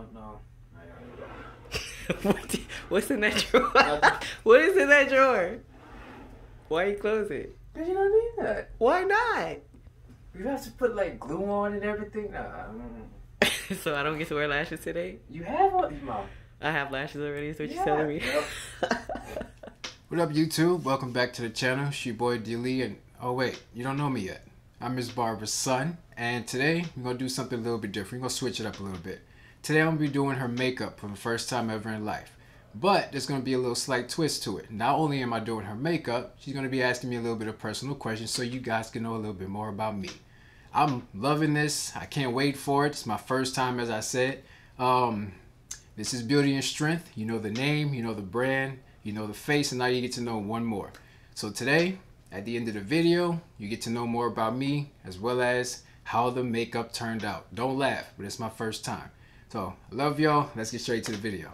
don't know. What's in that drawer? What is in that drawer? Why you close it? Because you don't need that. Why not? You have to put like glue on and everything. No, I don't know. So I don't get to wear lashes today? You have one, Mom. I have lashes already, is what you're telling me. What up, YouTube? Welcome back to the channel. It's your boy D. Lee, and oh wait, you don't know me yet. I'm Miss Barbara's son, and today we're gonna do something a little bit different. We're gonna switch it up a little bit. Today I'm gonna be doing her makeup for the first time ever in life. But there's gonna be a little slight twist to it. Not only am I doing her makeup, she's gonna be asking me a little bit of personal questions so you guys can know a little bit more about me. I'm loving this. I can't wait for it. It's my first time, as I said. This is Beauty and Strength. You know the name, you know the brand, you know the face, and now you get to know one more. So today, at the end of the video, you get to know more about me as well as how the makeup turned out. Don't laugh, but it's my first time. So, I love y'all. Let's get straight to the video.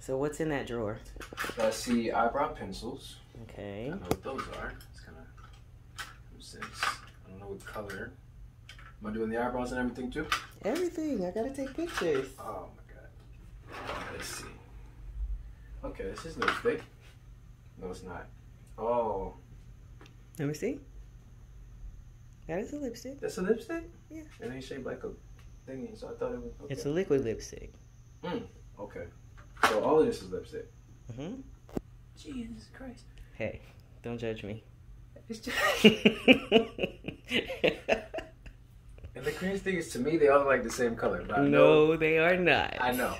So what's in that drawer? I see eyebrow pencils. Okay. I don't know what those are. It's kind of, what's this? I don't know what color. Am I doing the eyebrows and everything too? Everything. I gotta take pictures. Oh my god. Let's see. Okay, this is lipstick. No, it's not. Oh. Let me see. That is a lipstick. That's a lipstick? Yeah. It ain't shaped like a thingy, so I thought it was. Okay. It's a liquid lipstick. Mm. Okay. So all of this is lipstick. Mm-hmm. Jesus Christ. Hey, don't judge me. It's just... And the crazy thing is, to me, they all like the same color. But no, they are not. I know.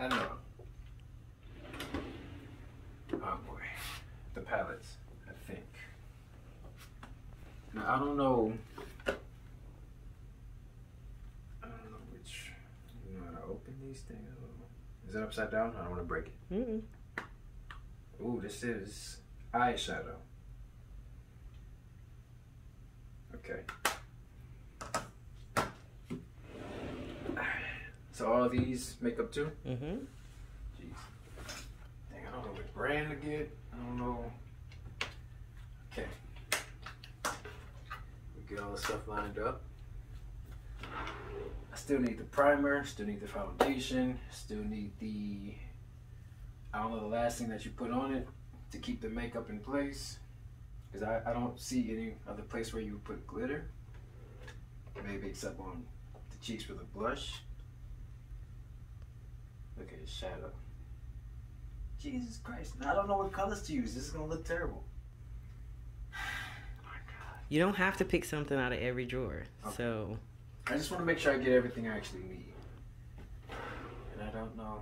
I know. Oh, boy. The palettes, I think. Now, I don't know... which... You know how to open these things? I don't know. Is it upside down? I don't want to break it. Mm-mm. Ooh, this is eyeshadow. Okay. So all of these makeup too? Mm-hmm. Jeez. Dang, I don't know what brand to get. I don't know. Okay. We get all the stuff lined up. I still need the primer, still need the foundation, still need the, I don't know, the last thing that you put on it to keep the makeup in place. Because I don't see any other place where you would put glitter. Maybe except on the cheeks with a blush. Look at his shadow. Jesus Christ, now I don't know what colors to use. This is going to look terrible. Oh my God. You don't have to pick something out of every drawer, okay. So... I just want to make sure I get everything I actually need. And I don't know.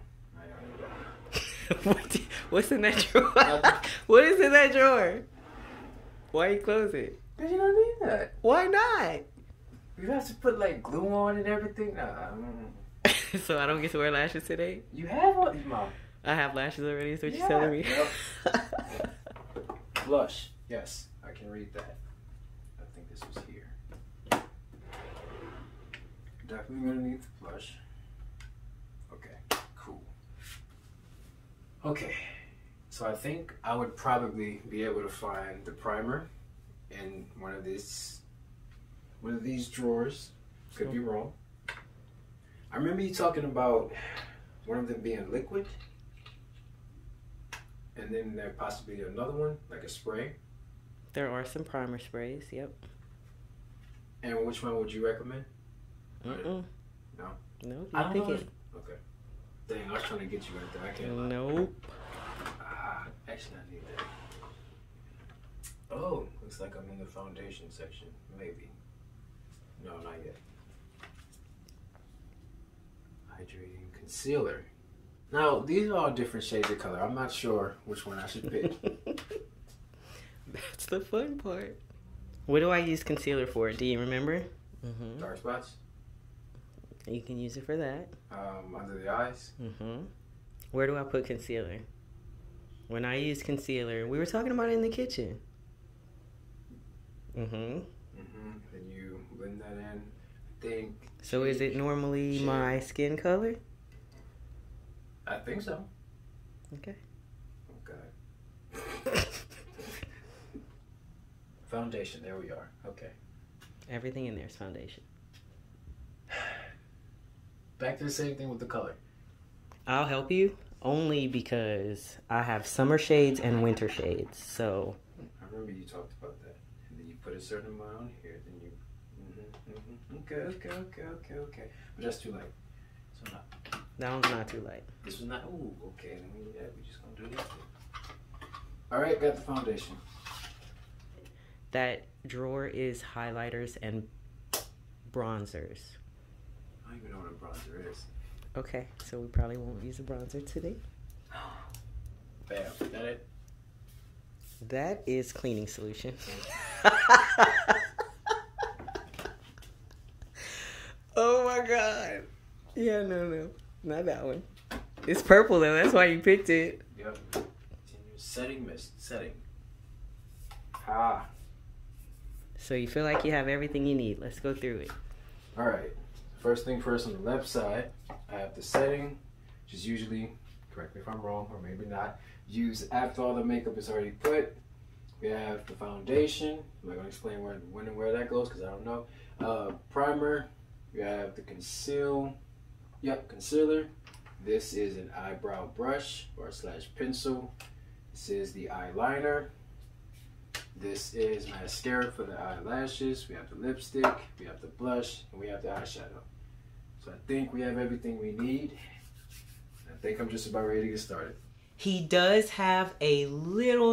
What's in that drawer? What is in that drawer? Why you close it? Because you don't need that. Why not? You have to put like glue on and everything. No, I don't know. So I don't get to wear lashes today? You have one, Mom. I have lashes already, is what you're telling me. Yep. Blush. Yes, I can read that. I think this was here. Definitely gonna need the blush. Okay, cool. Okay, so I think I would probably be able to find the primer in one of these drawers. Could be wrong. I remember you talking about one of them being liquid, and then there possibly another one like a spray. There are some primer sprays. Yep. And which one would you recommend? Mm-mm. No? Nope, I don't know. Okay. Dang, I was trying to get you right there. I can't lie. Nope. Ah, actually, I need that. Oh, looks like I'm in the foundation section. Maybe. No, not yet. Hydrating concealer. Now, these are all different shades of color. I'm not sure which one I should pick. That's the fun part. What do I use concealer for? Do you remember? Mm-hmm. Dark spots. You can use it for that. Under the eyes. Mm-hmm. Where do I put concealer? When I use concealer, we were talking about it in the kitchen. Mm-hmm. Mm-hmm. Then you blend that in. I think So is it normally my skin color? I think so. Okay. Okay. Foundation, there we are. Okay. Everything in there is foundation. Back to the same thing with the color. I'll help you only because I have summer shades and winter shades. So I remember you talked about that. And then you put a certain amount on here, then you okay. But that's too light. So not. That one's not too light. This one's not. Ooh, okay. Then we just gonna do this thing. All right, got the foundation. That drawer is highlighters and bronzers. I don't even know what a bronzer is. Okay, so we probably won't use a bronzer today. Bam, is that it? That is cleaning solution. Oh my god. Yeah, no. Not that one. It's purple though, that's why you picked it. Yep. Setting mist. Setting. Ah. So you feel like you have everything you need. Let's go through it. Alright. First thing first, on the left side, I have the setting, which is usually, correct me if I'm wrong, or maybe not, used after all the makeup is already put. We have the foundation. I'm not going to explain when and where that goes because I don't know. Primer. We have the concealer. This is an eyebrow brush or / pencil. This is the eyeliner. This is mascara for the eyelashes. We have the lipstick, we have the blush, and we have the eyeshadow. So I think we have everything we need. I think I'm just about ready to get started. He does have a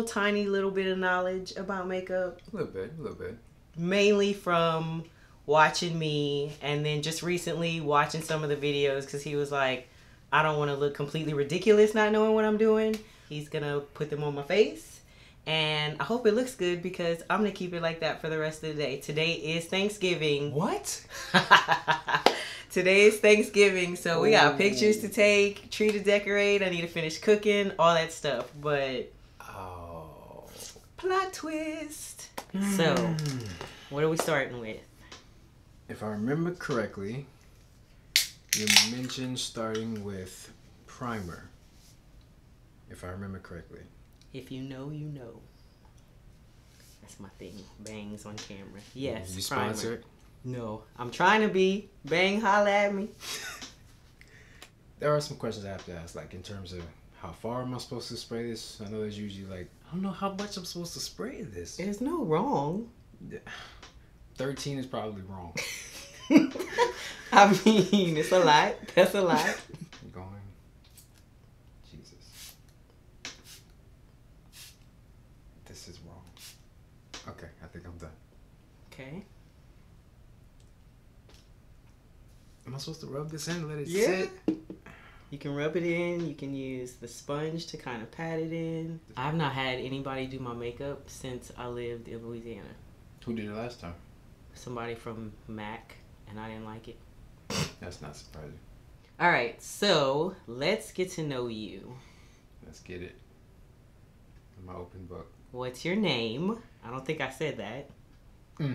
tiny little bit of knowledge about makeup. A little bit. Mainly from watching me, and then just recently watching some of the videos because he was like, I don't want to look completely ridiculous not knowing what I'm doing. He's gonna put them on my face. And I hope it looks good because I'm going to keep it like that for the rest of the day. Today is Thanksgiving. What? Today is Thanksgiving, so we got pictures to take, tree to decorate, I need to finish cooking, all that stuff. But, oh, plot twist. So, what are we starting with? If I remember correctly, you mentioned starting with primer, if I remember correctly. If you know, you know. That's my thing. Bangs on camera. Yes. You sponsor it? No. I'm trying to be. Bang, holla at me. There are some questions I have to ask, like in terms of how far am I supposed to spray this? I know there's usually like, I don't know how much I'm supposed to spray this. There's no wrong. 13 is probably wrong. I mean, it's a lot. That's a lot. Okay, I think I'm done. Okay. Am I supposed to rub this in and let it sit? You can rub it in. You can use the sponge to kind of pat it in. I've not had anybody do my makeup since I lived in Louisiana. Who did it last time? Somebody from MAC, and I didn't like it. That's not surprising. All right, so let's get to know you. Let's get it. My open book. What's your name? I don't think I said that.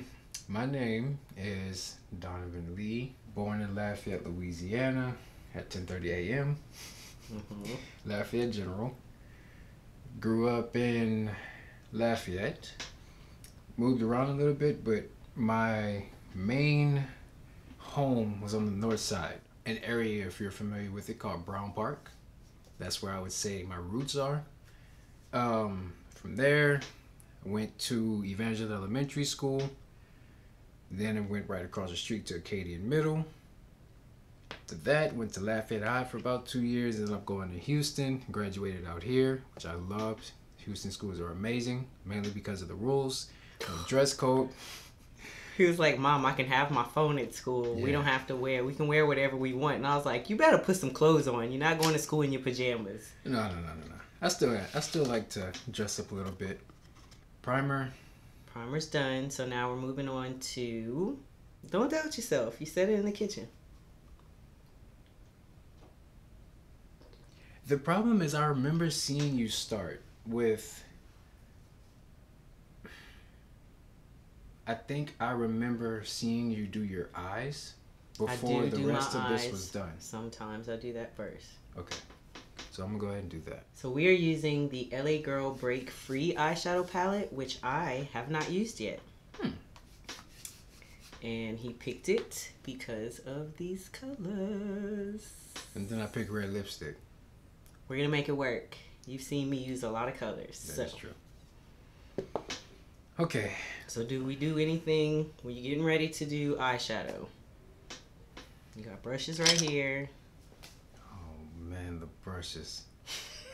My name is Donovan Lee, born in Lafayette, Louisiana at 10:30 a.m. Lafayette General. Grew up in Lafayette. Moved around a little bit, but my main home was on the north side. An area, if you're familiar with it, called Brown Park. That's where I would say my roots are. From there, I went to Evangel Elementary School. Then I went right across the street to Acadian Middle. After that, went to Lafayette High for about 2 years. Ended up going to Houston, graduated out here, which I loved. Houston schools are amazing, mainly because of the rules, the dress code. He was like, Mom, I can have my phone at school. Yeah. We don't have to wear. We can wear whatever we want. And I was like, you better put some clothes on. You're not going to school in your pajamas. No. I still like to dress up a little bit. Primer's done, so now we're moving on to... Don't doubt yourself. You said it in the kitchen. The problem is I remember seeing you start with... I think I remember seeing you do your eyes. before the rest of this was done. Sometimes I do that first. Okay. So I'm going to go ahead and do that. So we are using the LA Girl Break Free Eyeshadow Palette, which I have not used yet. Hmm. And he picked it because of these colors. And then I picked red lipstick. We're going to make it work. You've seen me use a lot of colors. That's true. Okay. So do we do anything when you're getting ready to do eyeshadow? You got brushes right here. Man, the brushes.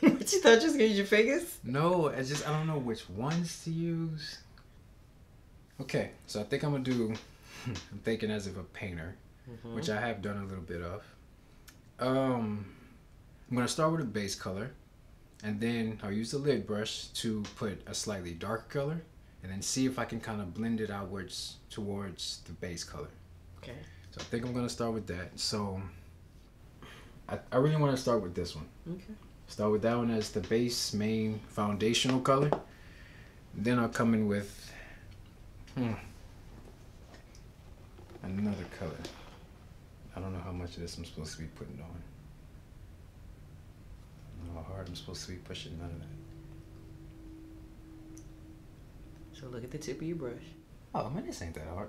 What, you thought you was gonna use your fingers? No, I don't know which ones to use. Okay, so I think I'm gonna do, I'm thinking as if a painter, which I have done a little bit of. I'm gonna start with a base color, and then I'll use the lid brush to put a slightly darker color, and then see if I can kind of blend it outwards towards the base color. Okay. So I think I'm gonna start with that. So I really want to start with this one. Okay. Start with that one as the base, main, foundational color. Then I'll come in with another color. I don't know how much of this I'm supposed to be putting on. I don't know how hard I'm supposed to be pushing none of that. So look at the tip of your brush. Oh man, this ain't that hard.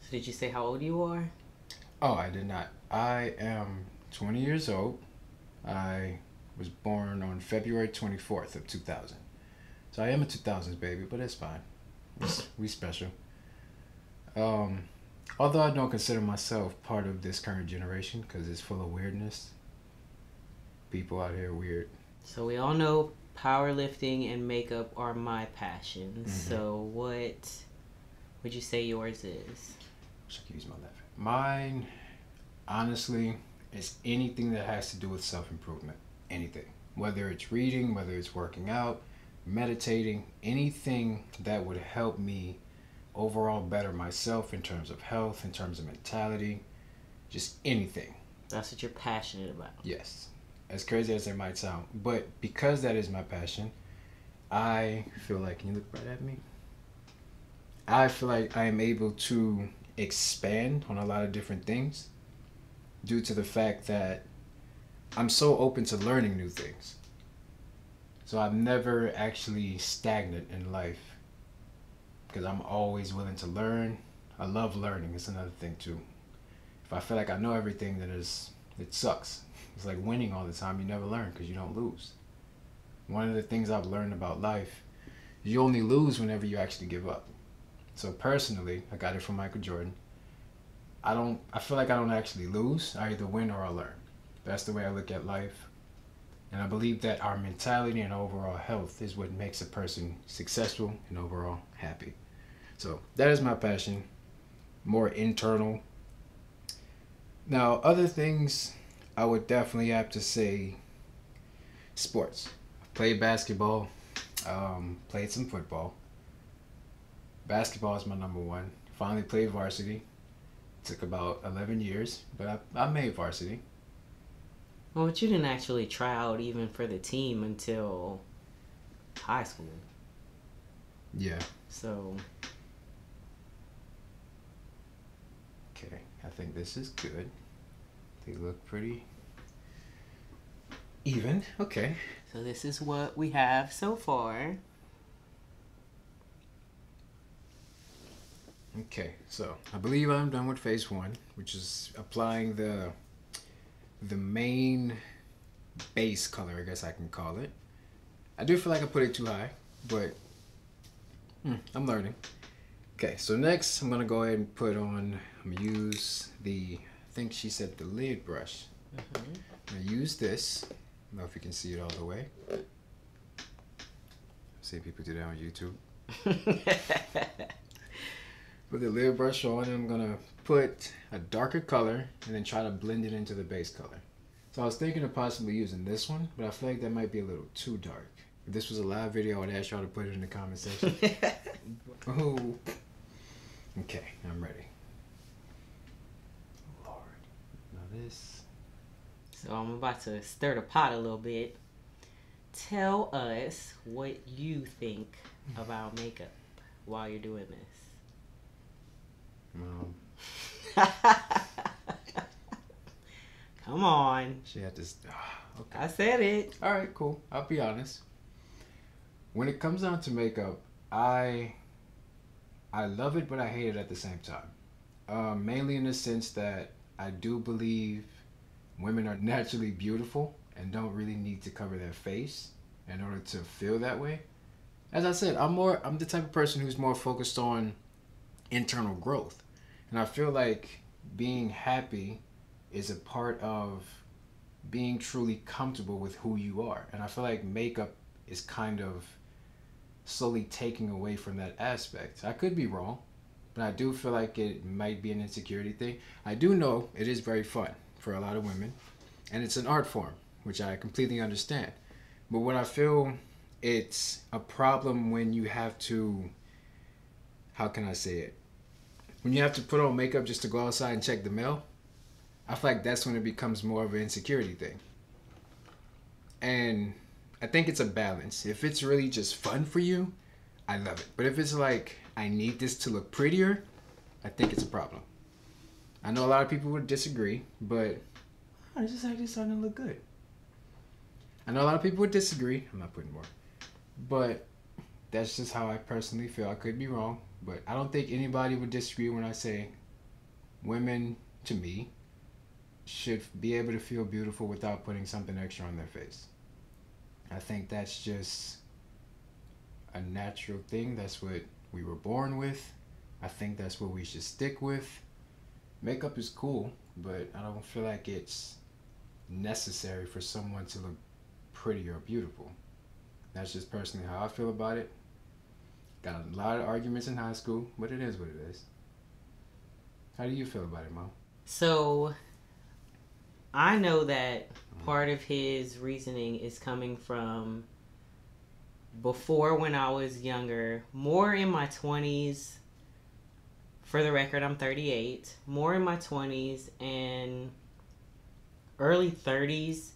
So did you say how old you are? Oh, I did not. I am 20 years old. I was born on February 24th of 2000. So I am a 2000s baby, but it's fine. We special. Although I don't consider myself part of this current generation because it's full of weirdness. People out here are weird. So we all know powerlifting and makeup are my passions. So what would you say yours is? I could use my left. Mine, honestly, is anything that has to do with self-improvement. Anything. Whether it's reading, whether it's working out, meditating, anything that would help me overall better myself in terms of health, in terms of mentality, just anything. That's what you're passionate about. Yes. As crazy as it might sound. But because that is my passion, I feel like, can you look right at me? I feel like I am able to expand on a lot of different things due to the fact that I'm so open to learning new things. So I'm never actually stagnant in life because I'm always willing to learn. I love learning. It's another thing too. If I feel like I know everything, then it sucks. It's like winning all the time. You never learn because you don't lose. One of the things I've learned about life, you only lose whenever you actually give up. So personally, I got it from Michael Jordan. I feel like I don't actually lose. I either win or I learn. That's the way I look at life. And I believe that our mentality and overall health is what makes a person successful and overall happy. So that is my passion, more internal. Now, other things I would definitely have to say, sports. I played basketball, played some football. Basketball is my number one. Finally played varsity. It took about 11 years, but I made varsity. Well, but you didn't actually try out even for the team until high school. Yeah. So. Okay, I think this is good. They look pretty even. Okay. So this is what we have so far. Okay, so I believe I'm done with phase one, which is applying the main base color, I guess I can call it. I do feel like I put it too high, but I'm learning. Okay, so next I'm gonna go ahead and put on, I'm gonna use the, I think she said the lid brush. I'm gonna use this. I don't know if you can see it all the way. I've seen people do that on YouTube. Put the lid brush on, and I'm gonna put a darker color and then try to blend it into the base color. So I was thinking of possibly using this one, but I feel like that might be a little too dark. If this was a live video, I would ask y'all to put it in the comment section. Oh. Okay, I'm ready. Lord, now this. So I'm about to stir the pot a little bit. Tell us what you think about makeup while you're doing this. Mom. Come on. She had to. Okay. I said it. All right, cool. I'll be honest. When it comes down to makeup, I love it, but I hate it at the same time. Mainly in the sense that I do believe women are naturally beautiful and don't really need to cover their face in order to feel that way. As I said, I'm the type of person who's more focused on internal growth. And I feel like being happy is a part of being truly comfortable with who you are. And I feel like makeup is kind of slowly taking away from that aspect. I could be wrong, but I do feel like it might be an insecurity thing. I do know it is very fun for a lot of women, and it's an art form, which I completely understand. But what I feel it's a problem when you have to, how can I say it? When you have to put on makeup just to go outside and check the mail, I feel like that's when it becomes more of an insecurity thing. And I think it's a balance. If it's really just fun for you, I love it. But if it's like, I need this to look prettier, I think it's a problem. I know a lot of people would disagree, but oh, this is actually starting to look good. I know a lot of people would disagree. I'm not putting more. But that's just how I personally feel. I could be wrong, but I don't think anybody would disagree when I say women, to me, should be able to feel beautiful without putting something extra on their face. I think that's just a natural thing. That's what we were born with. I think that's what we should stick with. Makeup is cool, but I don't feel like it's necessary for someone to look pretty or beautiful. That's just personally how I feel about it. Got a lot of arguments in high school, but it is what it is. How do you feel about it, Mom? So I know that part of his reasoning is coming from before, when I was younger, more in my 20s. For the record, I'm 38. More in my 20s and early 30s,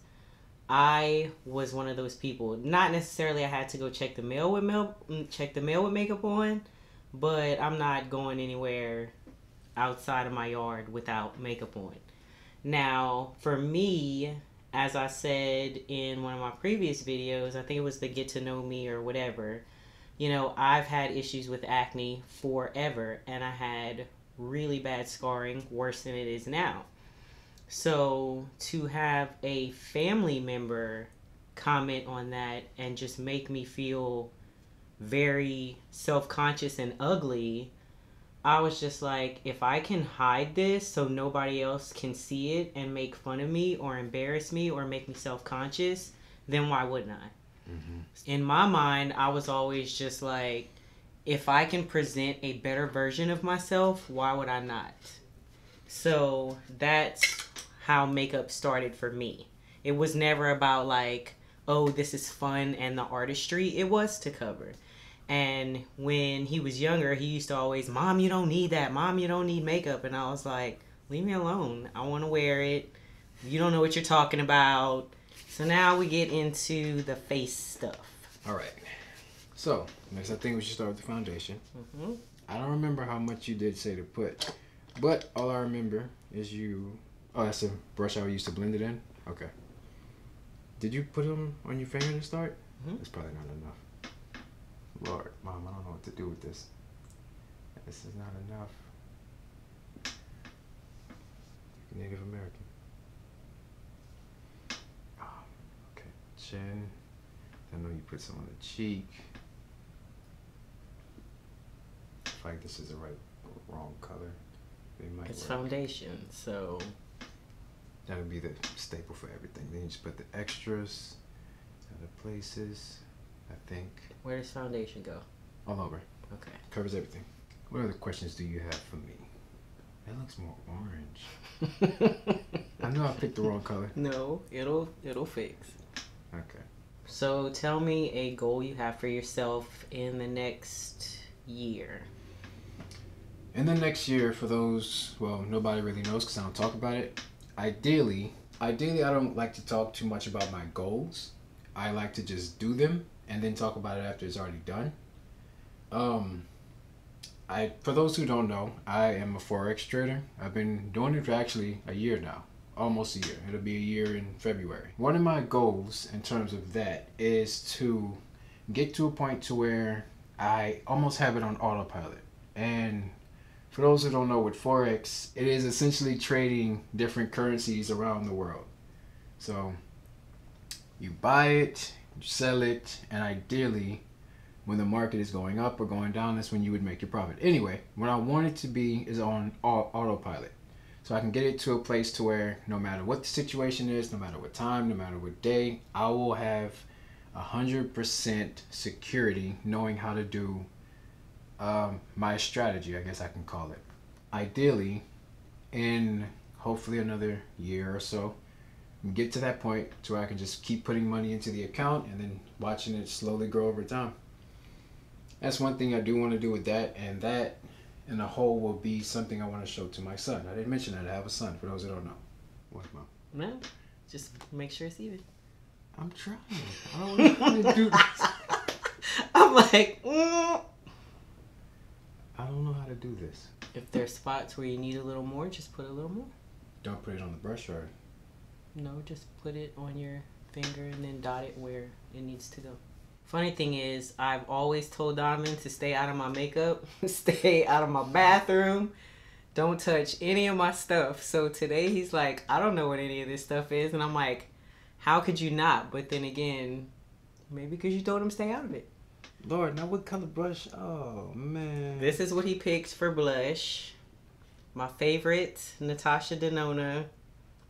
I was one of those people. Not necessarily I had to go check the mail with makeup on, but I'm not going anywhere outside of my yard without makeup on. Now, for me, as I said in one of my previous videos, I think it was the Get to Know Me or whatever, you know, I've had issues with acne forever, and I had really bad scarring, worse than it is now. So to have a family member comment on that and just make me feel very self-conscious and ugly, I was just like, if I can hide this so nobody else can see it and make fun of me or embarrass me or make me self-conscious, then why wouldn't I? Mm-hmm. In my mind, I was always just like, if I can present a better version of myself, why would I not? So that's how makeup started for me. It was never about like, oh, this is fun and the artistry it was to cover. And when he was younger, he used to always, Mom, you don't need that. Mom, you don't need makeup. And I was like, leave me alone. I want to wear it. You don't know what you're talking about. So now we get into the face stuff. All right. So next, I think we should start with the foundation. Mm-hmm. I don't remember how much you did say to put, but all I remember is you, oh, that's the brush I used to blend it in. Okay. Did you put them on your finger to start? Mm-hmm. That's probably not enough. Lord, Mom, I don't know what to do with this. This is not enough. Native American. Oh, okay, chin. I know you put some on the cheek. I feel like this is the right, wrong color. It might it's work. Foundation, so that would be the staple for everything. Then you just put the extras, other places. I think. Where does foundation go? All over. Okay. Covers everything. What other questions do you have for me? That looks more orange. I know I picked the wrong color. No, it'll fix. Okay. So tell me a goal you have for yourself in the next year. In the next year, for those, well, nobody really knows because I don't talk about it. Ideally, I don't like to talk too much about my goals. I like to just do them and then talk about it after it's already done. For those who don't know, I am a Forex trader. I've been doing it for actually a year now. Almost a year. It'll be a year in February. One of my goals in terms of that is to get to a point to where I almost have it on autopilot. And for those who don't know, with Forex, it is essentially trading different currencies around the world. So you buy it, you sell it, and ideally when the market is going up or going down, that's when you would make your profit. Anyway, what I want it to be is on autopilot. So I can get it to a place to where no matter what the situation is, no matter what time, no matter what day, I will have 100% security knowing how to do my strategy, I guess I can call it. Ideally, in hopefully another year or so, get to that point to where I can just keep putting money into the account and then watching it slowly grow over time. That's one thing I do want to do with that, and that and the whole will be something I want to show to my son. I didn't mention that I have a son, for those who don't know. What's Mom? No, just make sure it's even. I'm trying. I don't want to do this. I'm like, I don't know how to do this. If there's spots where you need a little more, just put a little more. Don't put it on the brush, or? No, just put it on your finger and then dot it where it needs to go. Funny thing is, I've always told Donovan to stay out of my makeup, stay out of my bathroom, don't touch any of my stuff. So today he's like, I don't know what any of this stuff is. And I'm like, how could you not? But then again, maybe because you told him stay out of it. Lord, now what color brush? Oh, man. This is what he picked for blush. My favorite, Natasha Denona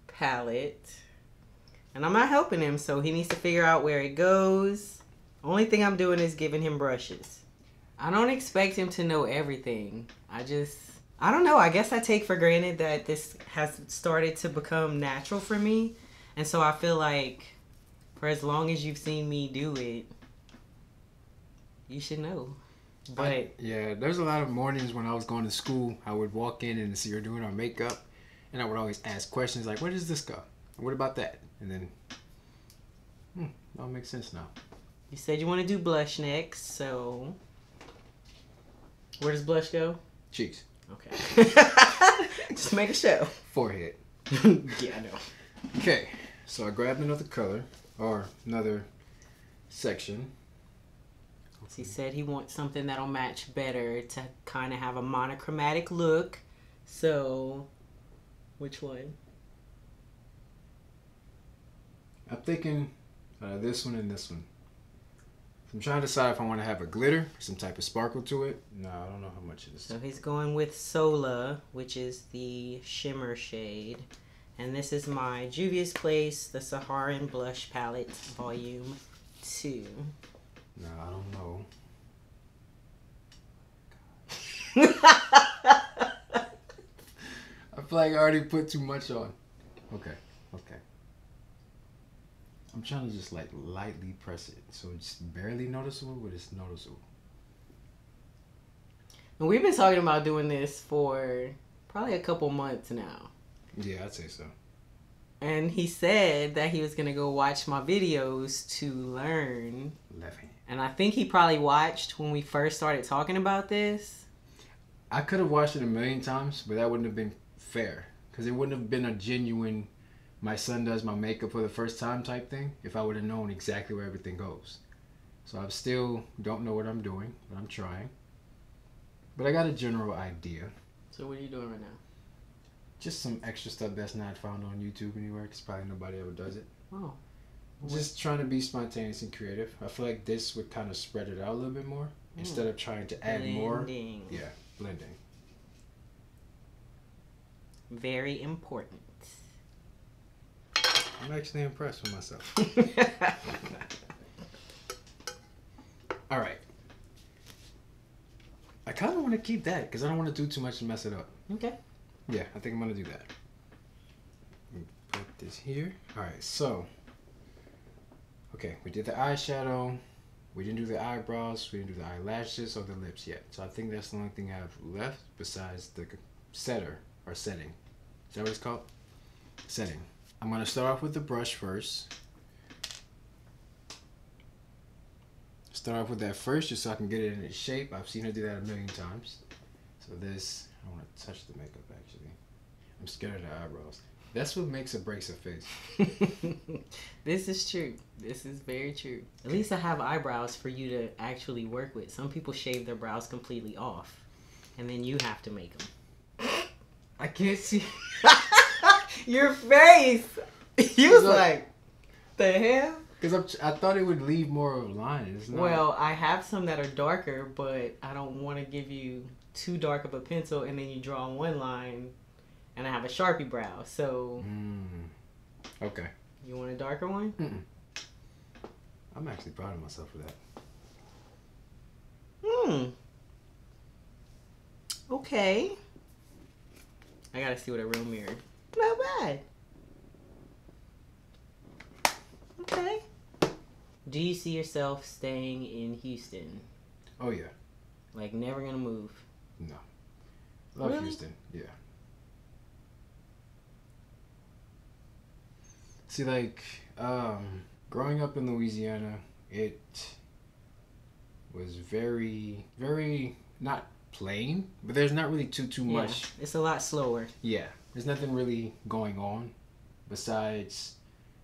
palette. And I'm not helping him, so he needs to figure out where it goes. Only thing I'm doing is giving him brushes. I don't expect him to know everything. I don't know. I guess I take for granted that this has started to become natural for me. And so I feel like for as long as you've seen me do it, you should know. But yeah, there's a lot of mornings when I was going to school, I would walk in and see her doing our makeup. And I would always ask questions like, where does this go? What about that? And then, that all makes sense now. You said you want to do blush next, so where does blush go? Cheeks. Okay. Just make a show. Forehead. Yeah, I know. Okay, so I grabbed another color, or another section. He said he wants something that'll match better to kind of have a monochromatic look. So, which one? I'm thinking this one and this one. I'm trying to decide if I want to have a glitter, some type of sparkle to it. No, I don't know how much it is. So he's going with Sola, which is the shimmer shade. And this is my Juvia's Place, the Saharan Blush Palette, Volume 2. No, I don't know. I feel like I already put too much on. Okay, okay. I'm trying to just like lightly press it so it's barely noticeable, but it's noticeable. And we've been talking about doing this for probably a couple months now. Yeah, I'd say so. And he said that he was going to go watch my videos to learn. Left hand. And I think he probably watched when we first started talking about this. I could have watched it a million times, but that wouldn't have been fair because it wouldn't have been a genuine my son does my makeup for the first time type thing if I would have known exactly where everything goes. So I still don't know what I'm doing, but I'm trying. But I got a general idea. So what are you doing right now? Just some extra stuff that's not found on YouTube anywhere because probably nobody ever does it. Oh. Just trying to be spontaneous and creative. I feel like this would kind of spread it out a little bit more instead of trying to add more. Blending. Yeah, blending. Very important. I'm actually impressed with myself. All right. I kind of want to keep that because I don't want to do too much and mess it up. Okay. Yeah, I think I'm going to do that. Let me put this here. All right, so. Okay, we did the eyeshadow. We didn't do the eyebrows. We didn't do the eyelashes or the lips yet. So I think that's the only thing I have left besides the setter or setting. Is that what it's called? Setting. I'm going to start off with the brush first. Start off with that first just so I can get it in its shape. I've seen her do that a million times. So this, I don't want to touch the makeup actually. I'm scared of the eyebrows. That's what makes or breaks a face. This is true. This is very true. At least I have eyebrows for you to actually work with. Some people shave their brows completely off, and then you have to make them. I can't see. Your face. You was like, the hell? Because I thought it would leave more of a line. It's not... Well, I have some that are darker, but I don't want to give you too dark of a pencil, and then you draw one line. And I have a Sharpie brow, so... Okay. You want a darker one? Mm-mm. I'm actually proud of myself for that. Okay. I gotta see what a real mirror. Not bad. Okay. Do you see yourself staying in Houston? Oh, yeah. Like, never gonna move? No. Love really? Houston, yeah. See, like, growing up in Louisiana, it was very, very, not plain, but there's not really too much. It's a lot slower. Yeah. There's nothing really going on besides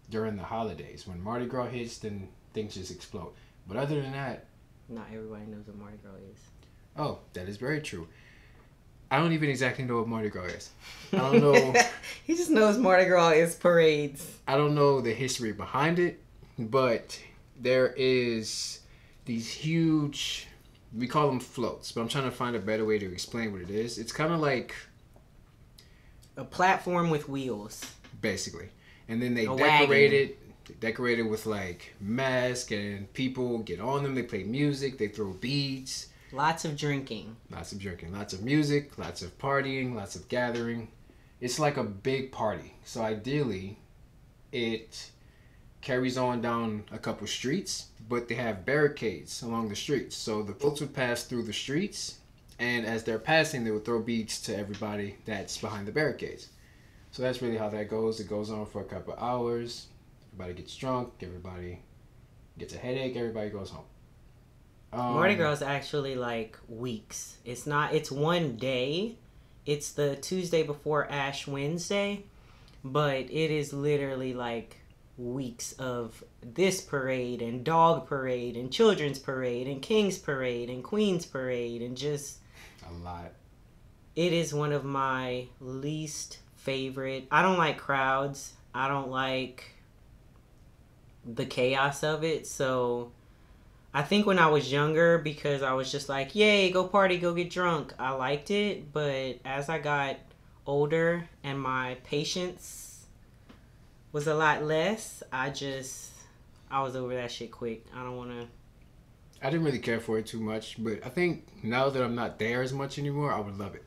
during the holidays. When Mardi Gras hits, then things just explode. But other than that... Not everybody knows what Mardi Gras is. Oh, that is very true. I don't even exactly know what Mardi Gras is. I don't know. He just knows Mardi Gras is parades. I don't know the history behind it, but there is these huge, we call them floats, but I'm trying to find a better way to explain what it is. It's kind of like... a platform with wheels. Basically. And then they decorate it with like masks, and people get on them, they play music, they throw beads. Lots of drinking. Lots of drinking. Lots of music. Lots of partying. Lots of gathering. It's like a big party. So ideally, it carries on down a couple streets, but they have barricades along the streets. So the floats would pass through the streets, and as they're passing, they would throw beads to everybody that's behind the barricades. So that's really how that goes. It goes on for a couple hours. Everybody gets drunk. Everybody gets a headache. Everybody goes home. Mardi Gras is actually like weeks. It's not, it's one day. It's the Tuesday before Ash Wednesday, but it is literally like weeks of this parade and dog parade and children's parade and king's parade and queen's parade and just a lot. It is one of my least favorite. I don't like crowds. I don't like the chaos of it. So I think when I was younger, because I was just like, yay, go party, go get drunk, I liked it. But as I got older and my patience was a lot less, I was over that shit quick. I don't want to... I didn't really care for it too much, but I think now that I'm not there as much anymore, I would love it.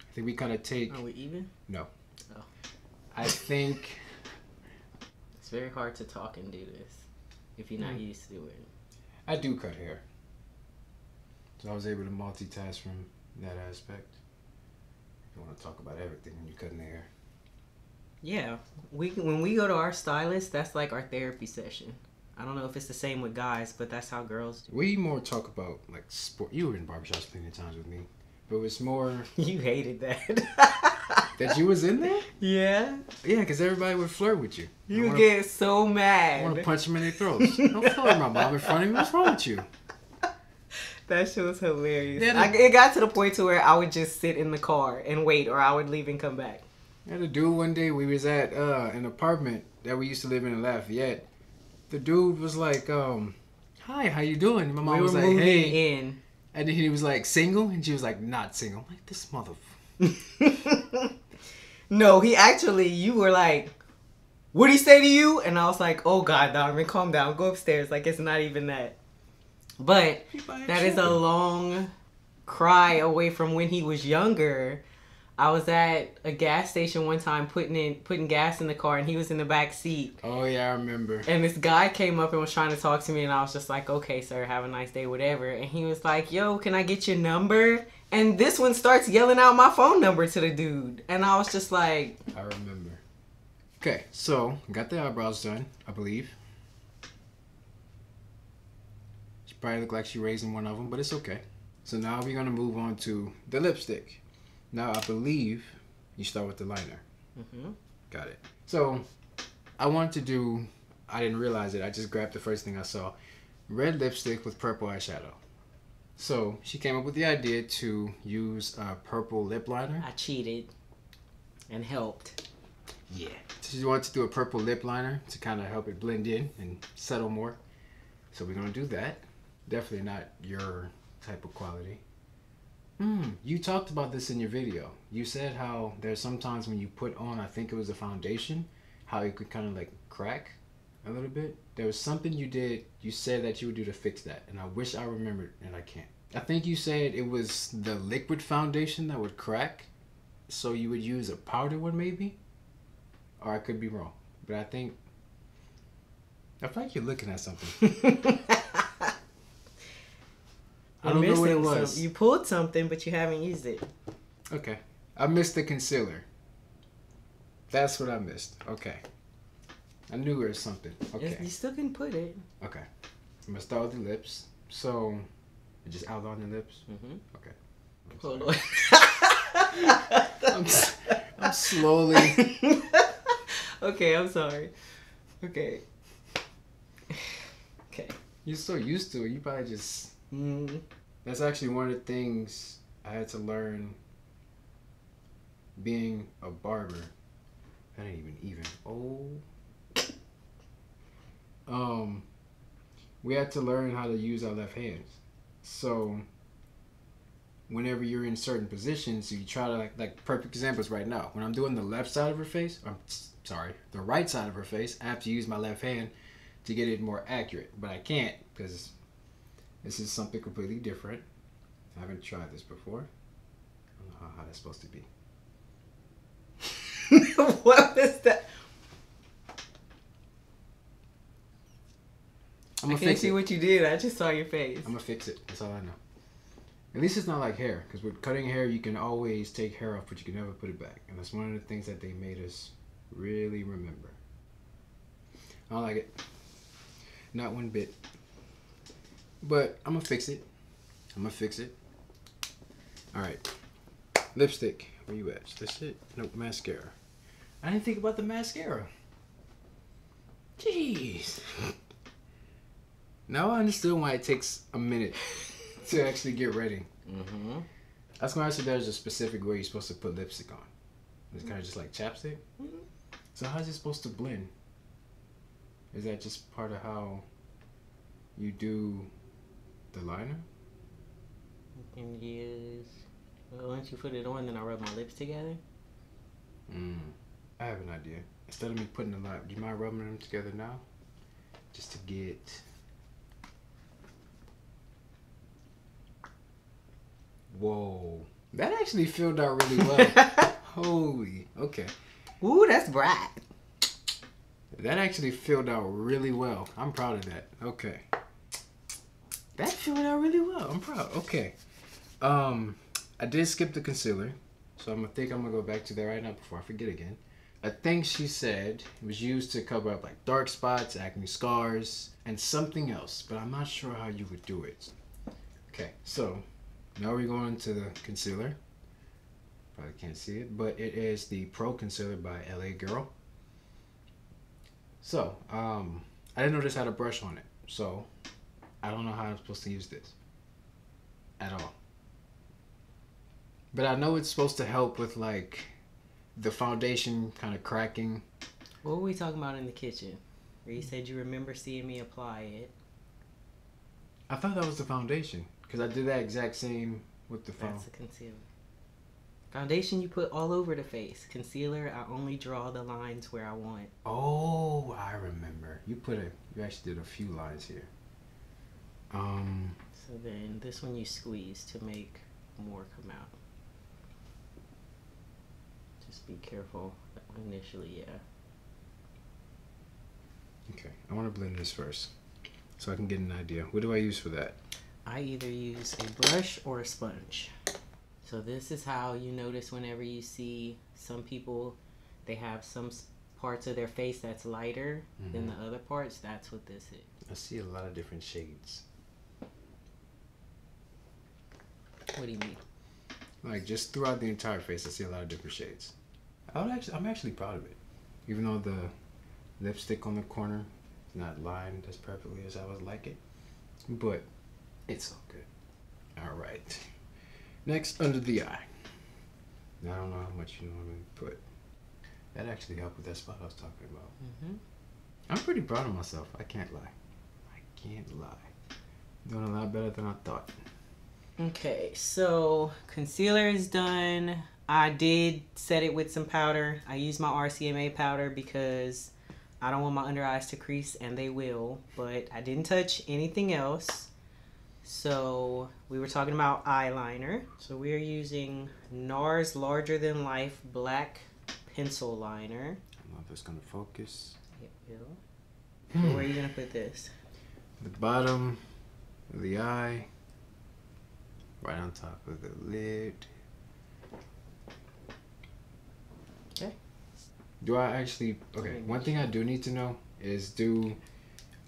I think we kind of take... Are we even? No. Oh. I think... It's very hard to talk and do this if you're not used to doing it. I do cut hair, so I was able to multitask from that aspect. You want to talk about everything when you're cutting hair. Yeah, when we go to our stylist, that's like our therapy session. I don't know if it's the same with guys, but that's how girls do. We more talk about like sport. You were in barbershops plenty of times with me, but it's more... You hated that. That you was in there? Yeah. Yeah, because everybody would flirt with you. You get so mad. I want to punch them in their throats. Don't flirt my mom in front of me. What's wrong with you? That shit was hilarious. Yeah, it got to the point to where I would just sit in the car and wait, or I would leave and come back. And the dude one day, we was at an apartment that we used to live in Lafayette. The dude was like, hi, how you doing? My mom was like, hey. In. And then he was like, single? And she was like, not single. I'm like, this motherfucker. No, he actually, you were like, what'd he say to you? And I was like, oh God, Donovan, calm down, go upstairs. Like, it's not even that. But that is a long cry away from when he was younger. I was at a gas station one time putting gas in the car, and he was in the back seat. Oh yeah, I remember. And this guy came up and was trying to talk to me, and I was just like, okay, sir, have a nice day, whatever. And he was like, yo, can I get your number? And this one starts yelling out my phone number to the dude. And I was just like... I remember. Okay, so got the eyebrows done, I believe. She probably looked like she raised in one of them, but it's okay. So now we're gonna move on to the lipstick. Now I believe you start with the liner. Mm-hmm. Got it. So I wanted to do, I didn't realize it, I just grabbed the first thing I saw, red lipstick with purple eyeshadow. So she came up with the idea to use a purple lip liner. I cheated and helped. Yeah. So she wanted to do a purple lip liner to kind of help it blend in and settle more. So we're gonna do that. Definitely not your type of quality. You talked about this in your video. You said how there's sometimes when you put on, I think it was the foundation, how it could kind of like crack a little bit. There was something you did, you said that you would do to fix that, and I wish I remembered and I can't. I think you said it was the liquid foundation that would crack, so you would use a powder one maybe? Or I could be wrong, but I feel like you're looking at something. I don't know what it was. You pulled something, but you haven't used it. Okay. I missed the concealer. That's what I missed. Okay. I knew there was something. Okay. You still can put it. Okay. I'm going to start with the lips. So, just outline the lips? Mm-hmm. Okay. Hold on. I'm slowly. Okay, I'm sorry. Okay. Okay. You're so used to it. You probably just... Mm. That's actually one of the things I had to learn being a barber. I didn't even we had to learn how to use our left hands. So whenever you're in certain positions, you try to like perfect examples right now. When I'm doing the left side of her face, I'm sorry, the right side of her face, I have to use my left hand to get it more accurate, but I can't because this is something completely different. I haven't tried this before. I don't know how that's supposed to be. What was that? I can't see what you did. I just saw your face. I'm gonna fix it. That's all I know. At least it's not like hair, because with cutting hair, you can always take hair off, but you can never put it back. And that's one of the things that they made us really remember. I don't like it. Not one bit. But I'm gonna fix it. I'm gonna fix it. All right. Lipstick. Where you at? That's it. Nope. Mascara. I didn't think about the mascara. Jeez. Now I understood why it takes a minute to actually get ready. Mm-hmm. That's why I said there's a specific way you're supposed to put lipstick on. It's kind of just like chapstick. Mm-hmm. So how's it supposed to blend? Is that just part of how you do? The liner? You can use... Well, once you put it on, then I rub my lips together. I have an idea. Instead of me putting a lot, do you mind rubbing them together now? Just to get... Whoa. That actually filled out really well. Holy. Okay. Ooh, that's bright. That actually filled out really well. I'm proud of that. Okay. That filled out really well. I'm proud. Okay. I did skip the concealer. So I'm going to go back to that right now before I forget again. I think she said it was used to cover up like dark spots, acne scars, and something else. But I'm not sure how you would do it. Okay. So now we're going to the concealer. Probably can't see it. But it is the Pro Concealer by LA Girl. So I didn't notice how to brush on it. So... I don't know how I'm supposed to use this at all. But I know it's supposed to help with like the foundation kind of cracking. What were we talking about in the kitchen? Where you said you remember seeing me apply it. I thought that was the foundation because I did that exact same with the foam. That's the concealer. Foundation you put all over the face. Concealer, I only draw the lines where I want. Oh, I remember. You actually did a few lines here. So then this one you squeeze to make more come out. Just be careful initially, yeah. Okay, I want to blend this first so I can get an idea. What do I use for that? I either use a brush or a sponge. So this is how you notice whenever you see some people, they have some parts of their face that's lighter than the other parts. That's what this is. I see a lot of different shades. What do you mean? Like, just throughout the entire face, I see a lot of different shades. I'm actually proud of it. Even though the lipstick on the corner is not lined as perfectly as I would like it. But it's all good. All right. Next, under the eye. Now, I don't know how much you normally put. That actually helped with that spot I was talking about. Mm-hmm. I'm pretty proud of myself. I can't lie. I can't lie. Doing a lot better than I thought. Okay, so concealer is done. I did set it with some powder. I used my RCMA powder because I don't want my under eyes to crease, and they will, but I didn't touch anything else. So we were talking about eyeliner. So we are using NARS Larger Than Life Black Pencil Liner. I don't know if it's gonna focus. It will. So where are you gonna put this? The bottom of the eye. Right on top of the lid. Okay. Do I actually... Okay, one thing I do need to know is, do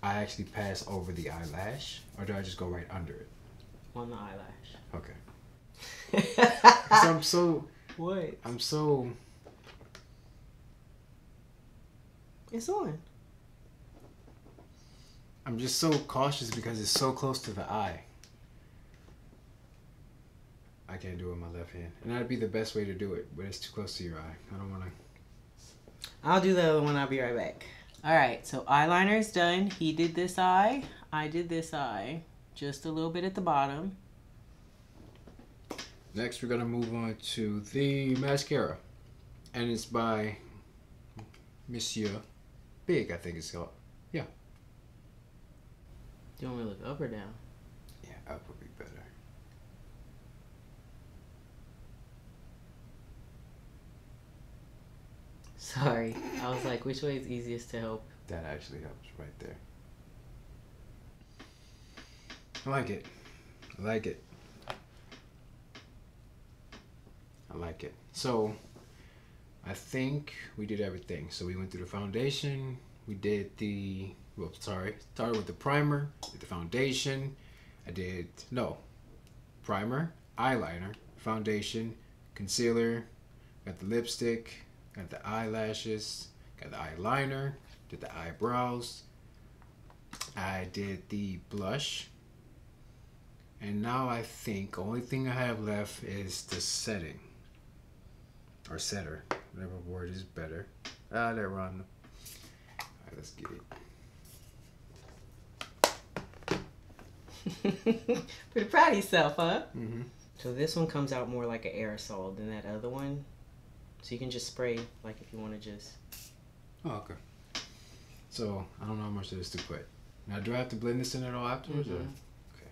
I actually pass over the eyelash? Or do I just go right under it? On the eyelash. Okay. I'm so... What? I'm so... It's on. I'm just so cautious because it's so close to the eye. I can't do it with my left hand. And that'd be the best way to do it, but it's too close to your eye. I don't want to... I'll do the other one. I'll be right back. All right, so eyeliner is done. He did this eye. I did this eye. Just a little bit at the bottom. Next, we're going to move on to the mascara. And it's by Monsieur Big, I think it's called. Yeah. Do you want me to look up or down? Yeah, up would be better. Sorry, I was like, which way is easiest to help? That actually helps right there. I like it. I like it. I like it. So, I think we did everything. So we went through the foundation, we did the, well, sorry, started with the primer, did the foundation, primer, eyeliner, foundation, concealer, got the lipstick, got the eyelashes, got the eyeliner, did the eyebrows, I did the blush, and now I think the only thing I have left is the setting, or setter, whatever word is better. Ah, they're wrong. Alright, let's get it. Pretty proud of yourself, huh? Mm-hmm. So this one comes out more like an aerosol than that other one. So you can just spray, like, if you want to just... Oh, okay. So, I don't know how much there is to put. Now, do I have to blend this in at all afterwards? Mm-hmm. Or? Okay.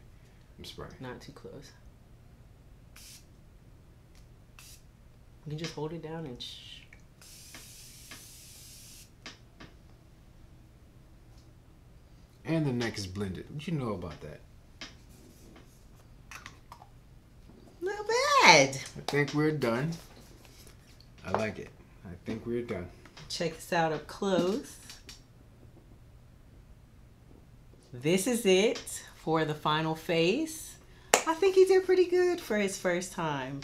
I'm spraying. Not too close. You can just hold it down and... And the neck is blended. What you know about that? Not bad! I think we're done. I like it. I think we're done. Check this out up close. This is it for the final face. I think he did pretty good for his first time.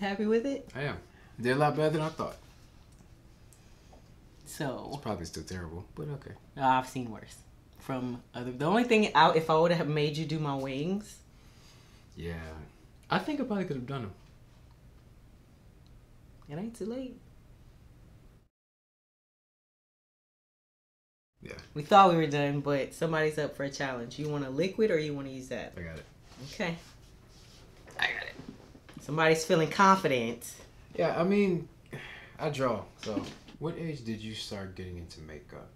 Happy with it? I am. Did a lot better than I thought. So. It's probably still terrible, but okay. I've seen worse from other. The only thing out, if I would have made you do my wings. Yeah. I think I probably could have done them. It ain't too late. Yeah. We thought we were done, but somebody's up for a challenge. You want a liquid or you want to use that? I got it. Okay. I got it. Somebody's feeling confident. Yeah, I mean, I draw. So, what age did you start getting into makeup?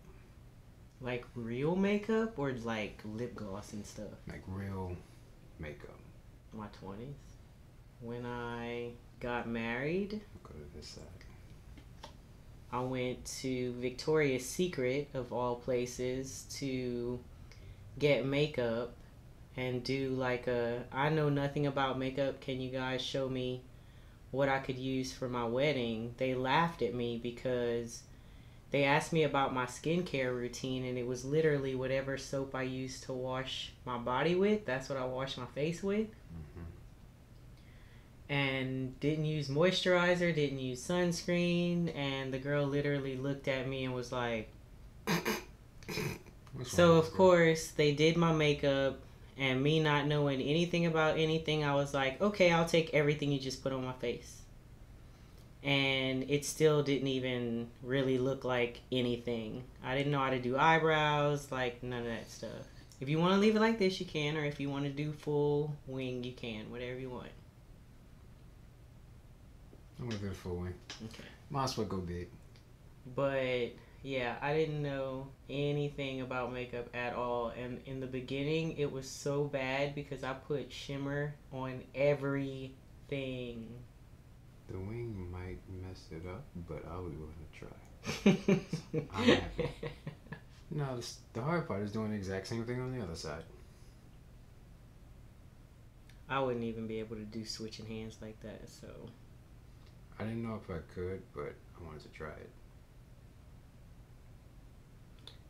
Like real makeup or like lip gloss and stuff? Like real makeup. My 20s. When I got married... This side. I went to Victoria's Secret, of all places, to get makeup and do like a, I know nothing about makeup, can you guys show me what I could use for my wedding? They laughed at me because they asked me about my skincare routine, and it was literally whatever soap I used to wash my body with, that's what I wash my face with. Mm-hmm. and didn't use moisturizer, didn't use sunscreen, and the girl literally looked at me and was like... So of course they did my makeup, and me not knowing anything about anything, I was like, okay, I'll take everything you just put on my face. And it still didn't even really look like anything. I didn't know how to do eyebrows, like none of that stuff. If you want to leave it like this, you can, or if you want to do full wing, you can, whatever you want. I'm gonna do full wing. Okay. Might as well go big. But yeah, I didn't know anything about makeup at all, and in the beginning it was so bad because I put shimmer on everything. The wing might mess it up, but I would want to try. So I'm happy. No, the hard part is doing the exact same thing on the other side. I wouldn't even be able to do switching hands like that, so... I didn't know if I could, but I wanted to try it.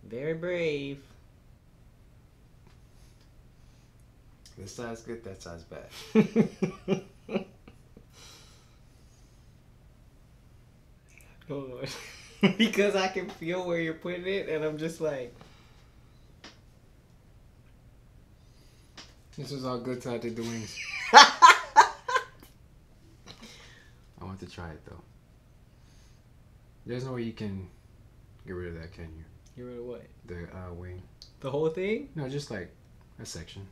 Very brave. This side's good, that side's bad. Lord. Because I can feel where you're putting it, and I'm just like, this was all good till I did the wings. I want to try it though. There's no way you can get rid of that, can you? Get rid of what? The wing. The whole thing? No, just like a section.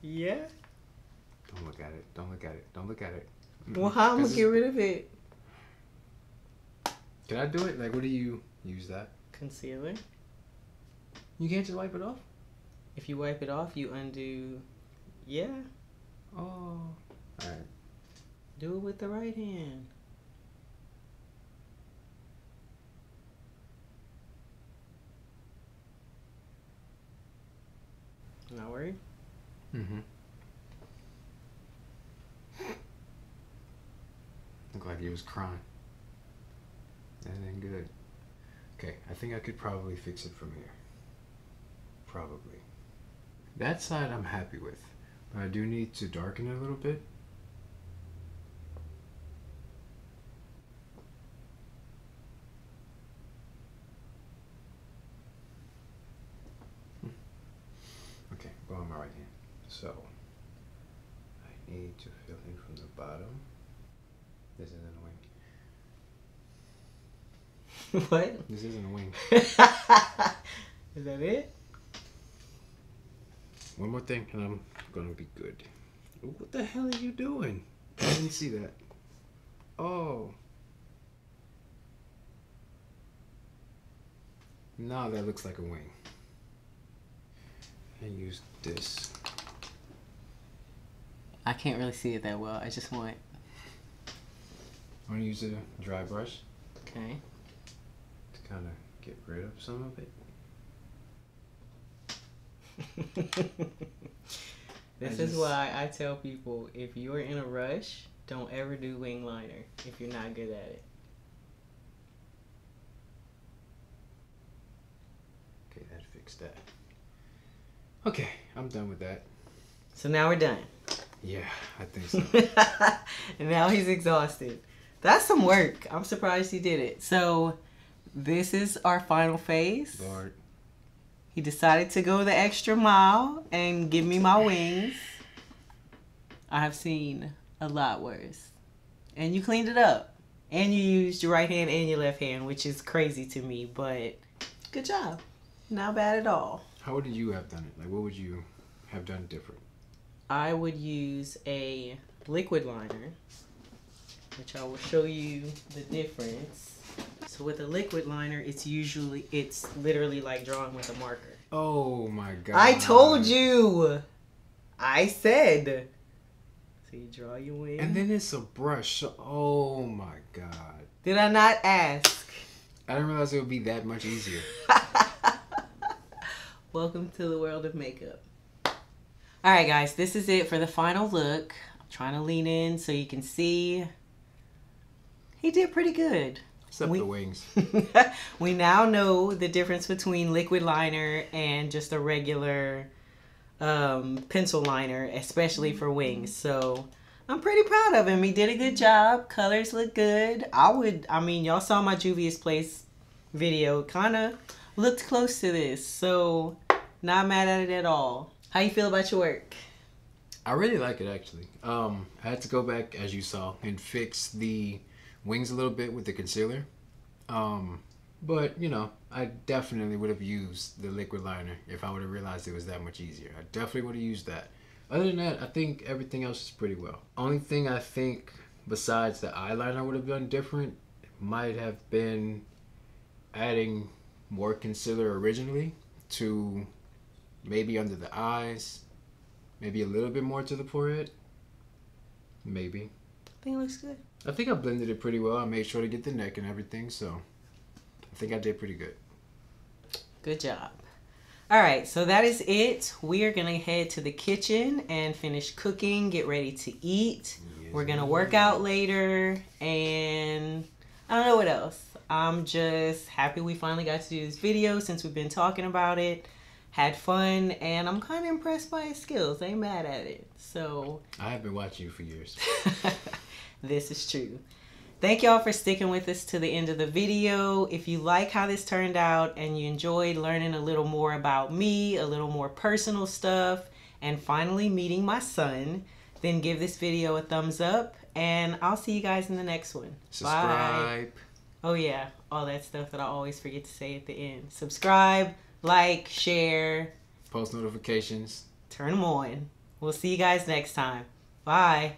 Yeah. Don't look at it. Don't look at it. Don't look at it. Well, how am I gonna get rid of it? Can I do it? Like, what do you use that? Concealer. You can't just wipe it off? If you wipe it off, you undo... Yeah. Oh. Alright. Do it with the right hand. Not worried? Mm-hmm. Looked like he was crying. And then good. Okay, I think I could probably fix it from here. Probably. That side I'm happy with, but I do need to darken it a little bit. Okay, go on my right hand. So, I need to fill in from the bottom. This is annoying. What? This isn't a wing. Is that it? One more thing and I'm gonna be good. What the hell are you doing? I didn't see that. Oh. Now that looks like a wing. I use this. I can't really see it that well. I just want... I'm gonna use a dry brush. Okay. Kind of get rid of some of it. This is why I tell people, if you're in a rush, don't ever do wing liner if you're not good at it. Okay, that fixed that. Okay, I'm done with that. So now we're done. Yeah, I think so. And now he's exhausted. That's some work. I'm surprised he did it. So... this is our final phase. Lord. He decided to go the extra mile and give me my wings. I have seen a lot worse. And you cleaned it up. And you used your right hand and your left hand, which is crazy to me, but good job. Not bad at all. How would you have done it? Like, what would you have done different? I would use a liquid liner, which I will show you the difference. So with a liquid liner, it's literally like drawing with a marker. Oh my God. I told you. I said. So you draw your wing. And then it's a brush. Oh my God. Did I not ask? I didn't realize it would be that much easier. Welcome to the world of makeup. All right, guys, this is it for the final look. I'm trying to lean in so you can see. He did pretty good. Except the wings. We now know the difference between liquid liner and just a regular pencil liner, especially for wings. So I'm pretty proud of him. He did a good job. Colors look good. I mean, y'all saw my Juvia's Place video. Kind of looked close to this. So not mad at it at all. How you feel about your work? I really like it, actually. I had to go back, as you saw, and fix the wings a little bit with the concealer. But, you know, I definitely would have used the liquid liner if I would have realized it was that much easier. I definitely would have used that. Other than that, I think everything else is pretty well. Only thing I think, besides the eyeliner I would have done different, might have been adding more concealer originally to maybe under the eyes, maybe a little bit more to the forehead, maybe. I think it looks good. I think I blended it pretty well. I made sure to get the neck and everything, so I think I did pretty good. Good job. All right, so that is it. We are gonna head to the kitchen and finish cooking, get ready to eat. Yes. We're gonna work out later, and I don't know what else. I'm just happy we finally got to do this video since we've been talking about it. Had fun, and I'm kind of impressed by his skills. I ain't mad at it. So I have been watching you for years. This is true. Thank y'all for sticking with us to the end of the video. If you like how this turned out and you enjoyed learning a little more about me, a little more personal stuff, and finally meeting my son, then give this video a thumbs up, and I'll see you guys in the next one. Subscribe. Bye. Oh yeah, all that stuff that I always forget to say at the end. Subscribe. Like, share, post notifications, turn them on. We'll see you guys next time. Bye.